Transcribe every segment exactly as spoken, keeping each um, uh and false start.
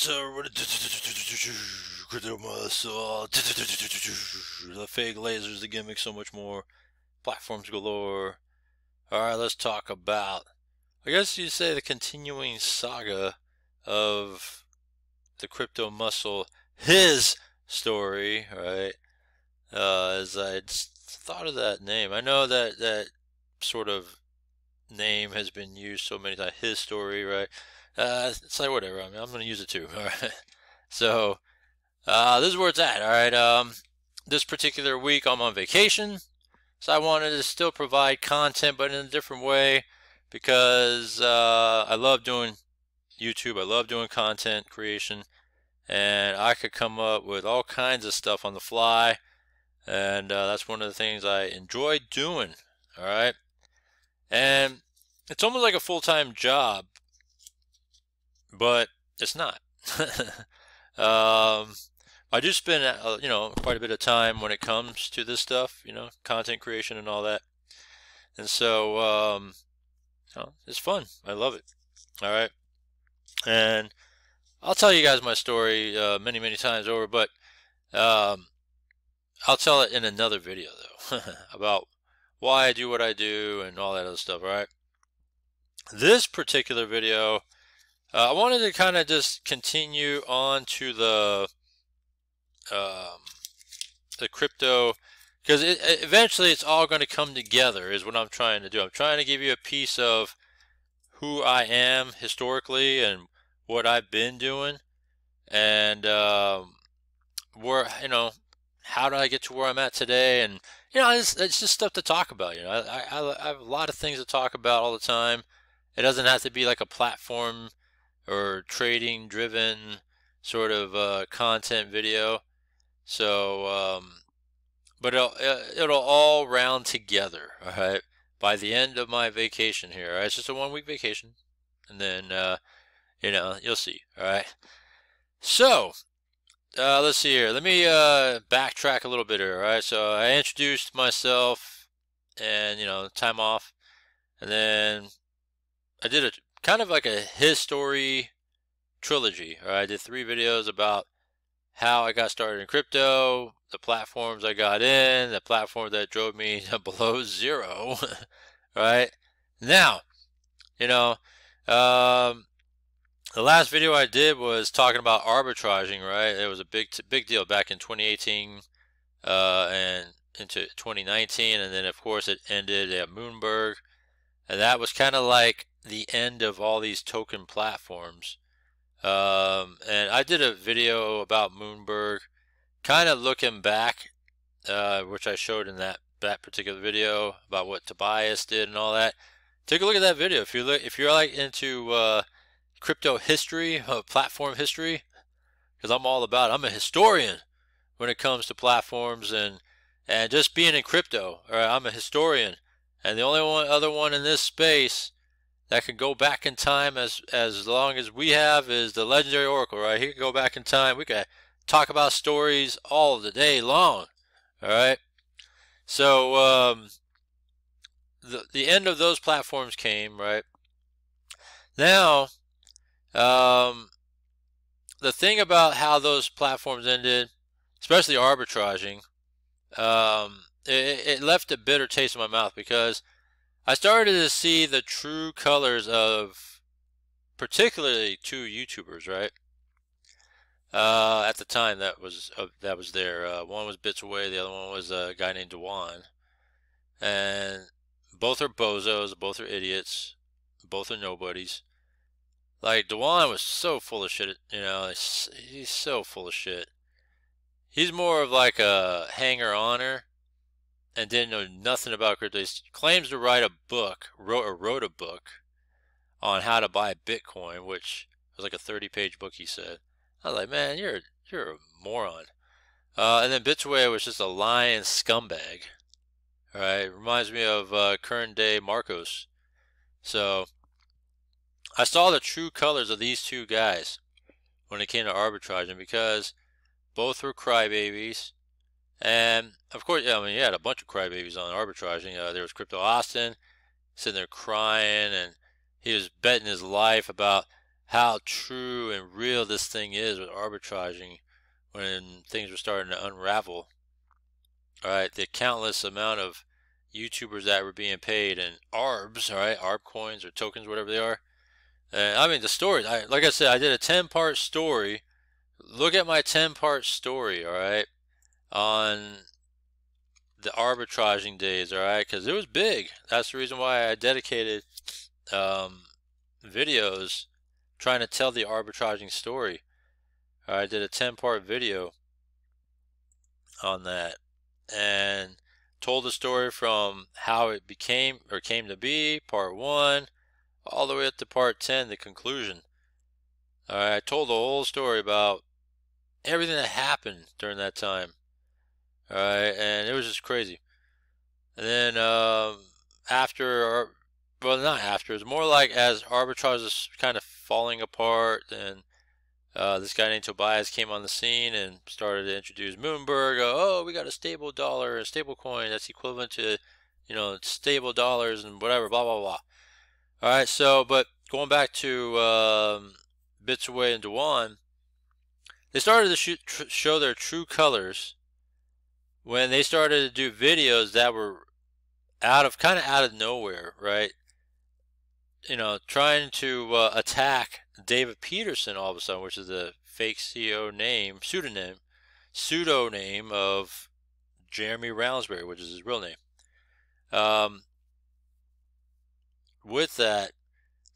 what's up? Crypto Muscle, the fake lasers, the gimmick, so much more. Platforms galore. Alright, let's talk about, I guess you say, the continuing saga of the Crypto Muscle, his story, right? Uh, as I thought of that name, I know that that sort of name has been used so many times, his story, right? Uh, it's like, whatever, I mean, I'm going to use it too, alright? So, uh, this is where it's at, alright? Um, this particular week I'm on vacation, so I wanted to still provide content, but in a different way, because uh, I love doing YouTube, I love doing content creation, and I could come up with all kinds of stuff on the fly, and uh, that's one of the things I enjoy doing, alright? And it's almost like a full-time job, but it's not. um, I do spend, uh, you know, quite a bit of time when it comes to this stuff, you know, content creation and all that. And so, um, you know, it's fun. I love it. All right. And I'll tell you guys my story uh, many, many times over, but um, I'll tell it in another video, though, about why I do what I do and all that other stuff, all right? This particular video, Uh, I wanted to kind of just continue on to the um, the crypto, because it, eventually it's all going to come together is what I'm trying to do. I'm trying to give you a piece of who I am historically and what I've been doing, and um, where, you know, how did I get to where I'm at today, and, you know, it's, it's just stuff to talk about. You know, I, I, I have a lot of things to talk about all the time. It doesn't have to be like a platform or trading driven sort of uh, content video. So, um, but it'll, it'll all round together, all right, by the end of my vacation here. All right? It's just a one week vacation, and then, uh, you know, you'll see, all right? So, uh, let's see here. Let me uh, backtrack a little bit here, all right? So I introduced myself and, you know, time off, and then I did a kind of like a HiStory trilogy. All right? I did three videos about how I got started in crypto, the platforms I got in, the platform that drove me below zero. All right? Now, you know, um, the last video I did was talking about arbitraging, right? It was a big, big deal back in twenty eighteen uh, and into twenty nineteen. And then, of course, it ended at Moonberg. And that was kind of like the end of all these token platforms. Um, and I did a video about Moonberg, kind of looking back, uh, which I showed in that, that particular video about what Tobias did and all that. Take a look at that video. If you look, if you're like into uh, crypto history, uh, platform history, because I'm all about it. I'm a historian when it comes to platforms and, and just being in crypto. All right, I'm a historian. And the only one, other one in this space that can go back in time as as long as we have is the legendary Oracle, right? He can go back in time. We can talk about stories all of the day long, all right? So um, the, the end of those platforms came, right? Now, um, the thing about how those platforms ended, especially arbitraging, um, it, it left a bitter taste in my mouth, because I started to see the true colors of particularly two YouTubers, right? Uh, at the time that was uh, that was there. Uh, one was Bitsway, the other one was a guy named Dewan. And both are bozos, both are idiots, both are nobodies. Like, Dewan was so full of shit, you know, he's so full of shit. He's more of like a hanger-oner, and didn't know nothing about crypto. He claims to write a book, wrote or wrote a book on how to buy Bitcoin, which was like a thirty-page book, he said. I was like, man, you're you're a moron. Uh, and then Bitsway was just a lying scumbag. All right, reminds me of uh, current day Marcos. So I saw the true colors of these two guys when it came to arbitraging, because both were crybabies. And of course, yeah, I mean, you had a bunch of crybabies on arbitraging. Uh, there was Crypto Austin sitting there crying, and he was betting his life about how true and real this thing is with arbitraging when things were starting to unravel. All right, the countless amount of YouTubers that were being paid and A R Bs, all right, A R B coins or tokens, whatever they are. And I mean, the stories, I, like I said, I did a ten part story. Look at my ten part story, all right, on the arbitraging days, all right, because it was big. That's the reason why I dedicated um, videos trying to tell the arbitraging story. All right, I did a ten part video on that and told the story from how it became or came to be, part one, all the way up to part ten, the conclusion. All right, I told the whole story about everything that happened during that time. All right, and it was just crazy. And then um, after, or, well, not after, it's more like as arbitrage is kind of falling apart, and uh, this guy named Tobias came on the scene and started to introduce Moonberg. Oh, we got a stable dollar, a stable coin that's equivalent to, you know, stable dollars and whatever, blah, blah, blah. All right, so, but going back to um, Bitsway and Dewan, they started to shoot, tr show their true colors when they started to do videos that were out of, kind of out of nowhere, right? You know, trying to uh, attack David Peterson all of a sudden, which is the fake C E O name, pseudonym, pseudo name of Jeremy Roundsberry, which is his real name. Um, with that,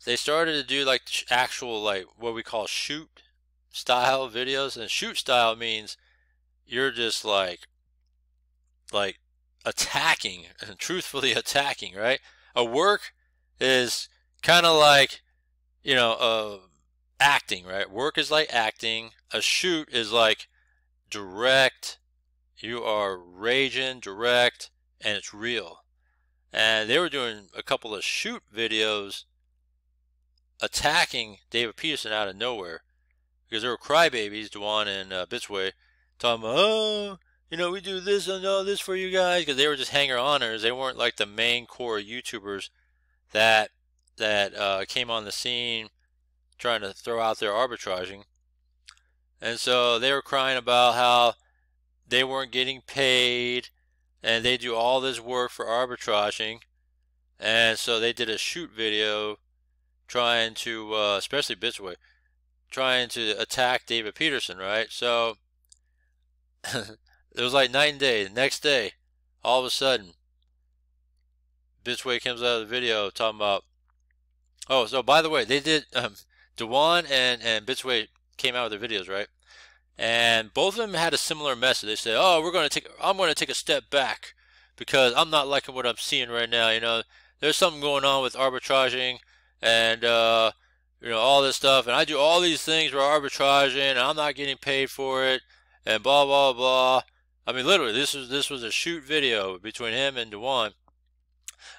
they started to do like actual, like what we call shoot style videos, and shoot style means you're just like, like attacking and truthfully attacking, right? A work is kind of like, you know, uh, acting, right? Work is like acting. A shoot is like direct. You are raging, direct, and it's real. And they were doing a couple of shoot videos attacking David Peterson out of nowhere because there were crybabies, Dewan and uh, Bitsway, talking about, oh, you know, we do this and all this for you guys, because they were just hanger-oners. They weren't like the main core YouTubers that that uh, came on the scene trying to throw out their arbitraging. And so they were crying about how they weren't getting paid and they do all this work for arbitraging. And so they did a shoot video trying to, uh, especially Bitsway, trying to attack David Peterson, right? So it was like night and day. The next day, all of a sudden, Bitsway comes out of the video talking about, oh, so by the way, they did, um, Dewan and, and Bitsway came out with their videos, right? And both of them had a similar message. They said, oh, we're going to take, I'm going to take a step back because I'm not liking what I'm seeing right now. You know, there's something going on with arbitraging and, uh, you know, all this stuff. And I do all these things for arbitraging and I'm not getting paid for it and blah, blah, blah. I mean, literally, this was, this was a shoot video between him and Dewan.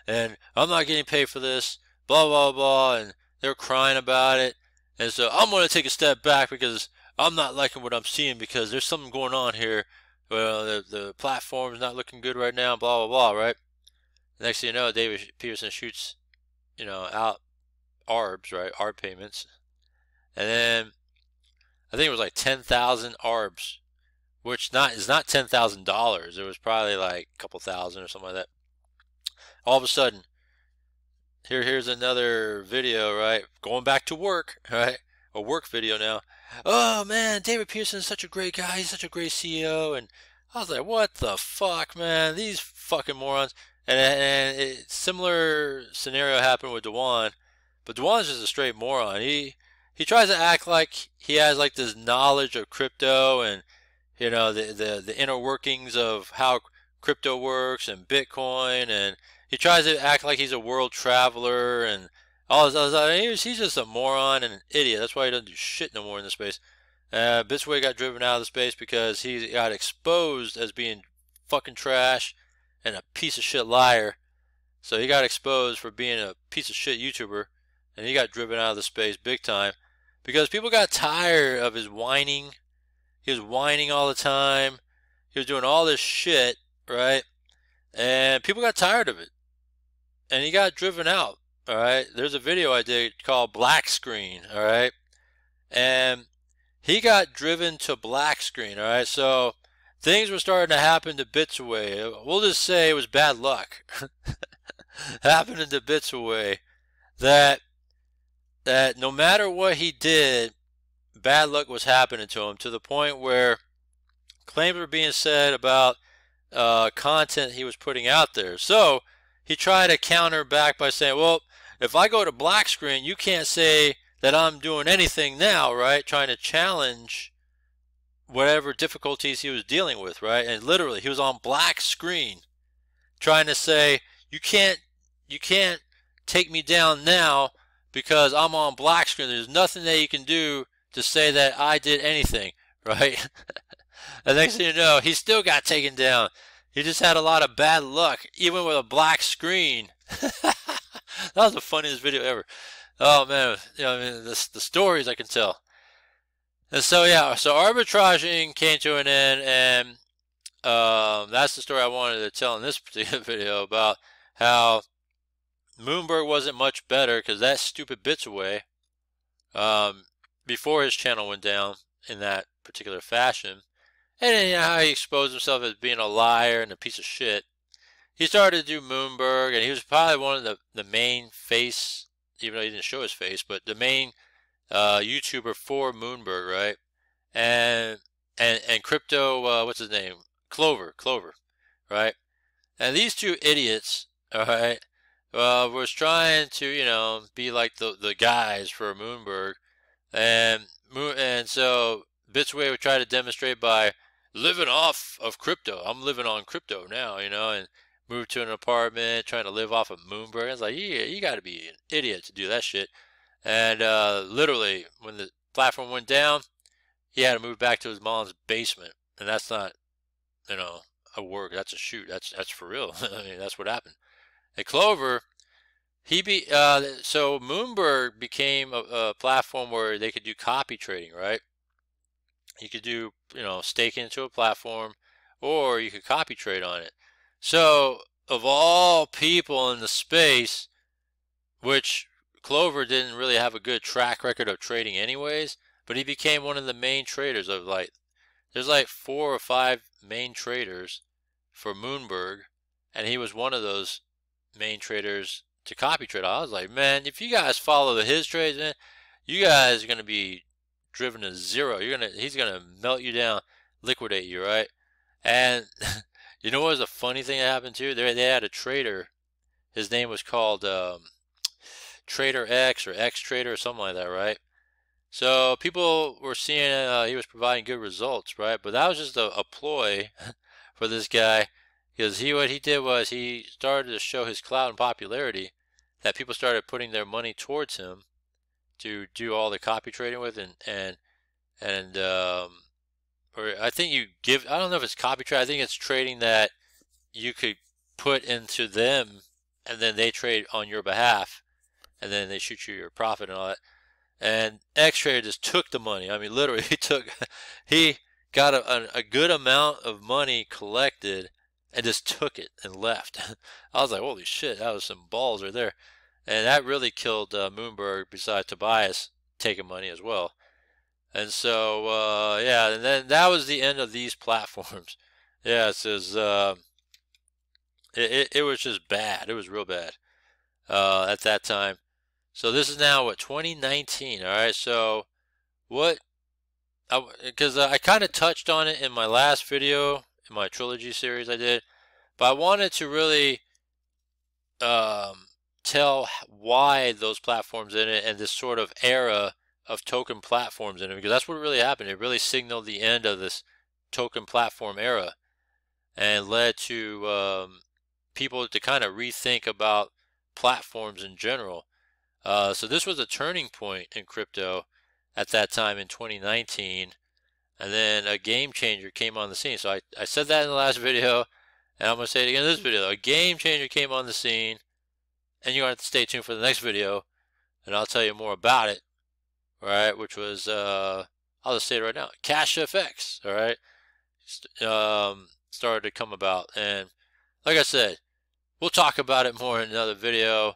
And I'm not getting paid for this, blah, blah, blah. And they're crying about it. And so I'm going to take a step back because I'm not liking what I'm seeing because there's something going on here. Well, the, the platform's not looking good right now, blah, blah, blah, right? Next thing you know, David Peterson shoots, you know, out A R Bs, right? A R B payments. And then I think it was like ten thousand A R Bs, which not is not ten thousand dollars. It was probably like a couple thousand or something like that. All of a sudden, here, here's another video, right? Going back to work, right? A work video now. Oh man, David Peterson is such a great guy. He's such a great C E O. And I was like, what the fuck, man? These fucking morons. And, and it, similar scenario happened with Dewan, but Dewan's just a straight moron. He he tries to act like he has like this knowledge of crypto and, you know, the the, the inner workings of how crypto works and Bitcoin, and he tries to act like he's a world traveler and all this other stuff. I mean, he's, he's just a moron and an idiot. That's why he doesn't do shit no more in this space. Uh, Bitsway got driven out of the space because he got exposed as being fucking trash and a piece of shit liar. So he got exposed for being a piece of shit YouTuber, and he got driven out of the space big time because people got tired of his whining. He was whining all the time. He was doing all this shit, right? And people got tired of it, and he got driven out. All right, there's a video I did called Black Screen, all right, and he got driven to black screen. All right, so things were starting to happen to Bitsway. We'll just say it was bad luck happening to Bitsway, that that no matter what he did, bad luck was happening to him, to the point where claims were being said about uh, content he was putting out there. So he tried to counter back by saying, well, if I go to black screen, you can't say that I'm doing anything now, right? Trying to challenge whatever difficulties he was dealing with, right? And literally, he was on black screen trying to say, you can't, you can't take me down now because I'm on black screen. There's nothing that you can do to say that I did anything, right? The next thing you know, he still got taken down. He just had a lot of bad luck, even with a black screen. That was the funniest video ever. Oh man, you know, I mean, the, the stories I can tell. And so yeah, so arbitraging came to an end, and um, that's the story I wanted to tell in this particular video about how Moonberg wasn't much better because that stupid Bitsway, um, before his channel went down in that particular fashion, and then, you know, how he exposed himself as being a liar and a piece of shit. He started to do Moonberg, and he was probably one of the, the main face, even though he didn't show his face, but the main uh, YouTuber for Moonberg, right? And and and crypto, uh, what's his name? Clover, Clover, right? And these two idiots, all right, uh, was trying to, you know, be like the the guys for Moonberg, and and so Bitsway would try to demonstrate by living off of crypto. I'm living on crypto now, you know, and moved to an apartment, trying to live off of Moonberg. I was like, yeah, you got to be an idiot to do that shit. And uh, literally, when the platform went down, he had to move back to his mom's basement. And that's not, you know, a work. That's a shoot. That's that's for real. I mean, that's what happened. And Clover, he be uh, so Moonberg became a, a platform where they could do copy trading, right? You could do, you know, stake into a platform, or you could copy trade on it. So of all people in the space, which Clover didn't really have a good track record of trading anyways, but he became one of the main traders of, like, there's like four or five main traders for Moonberg, and he was one of those main traders to copy trade. I was like, man, if you guys follow his trades, man, you guys are going to be driven to zero. You're gonna, he's gonna melt you down, liquidate you, right? And you know what was the funny thing that happened too? They they had a trader. His name was called um, Trader X or X Trader or something like that, right? So people were seeing uh, he was providing good results, right? But that was just a, a ploy for this guy, because he what he did was he started to show his clout and popularity that people started putting their money towards him to do all the copy trading with, and and and um, or I think you give, I don't know if it's copy trade. I think it's trading that you could put into them, and then they trade on your behalf, and then they shoot you your profit and all that. And X Trader just took the money. I mean, literally, he took, he got a, a good amount of money collected and just took it and left. I was like, holy shit, that was some balls right there. And that really killed uh, Moonberg, besides Tobias taking money as well. And so, uh, yeah, and then that was the end of these platforms. Yeah, it says, uh, it, it, it was just bad. It was real bad uh, at that time. So this is now, what, twenty nineteen, all right? So what, because I, I kind of touched on it in my last video, in my trilogy series I did, but I wanted to really... Um, tell why those platforms in it and this sort of era of token platforms in it, because that's what really happened. It really signaled the end of this token platform era and led to um, people to kind of rethink about platforms in general. Uh, so this was a turning point in crypto at that time in twenty nineteen, and then a game changer came on the scene. So I, I said that in the last video, and I'm going to say it again in this video. A game changer came on the scene. And you're going to have to stay tuned for the next video, and I'll tell you more about it, all right, which was, uh, I'll just say it right now, CashFX, all right, um, started to come about. And like I said, we'll talk about it more in another video.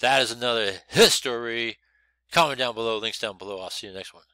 That is another history. Comment down below, links down below. I'll see you next one.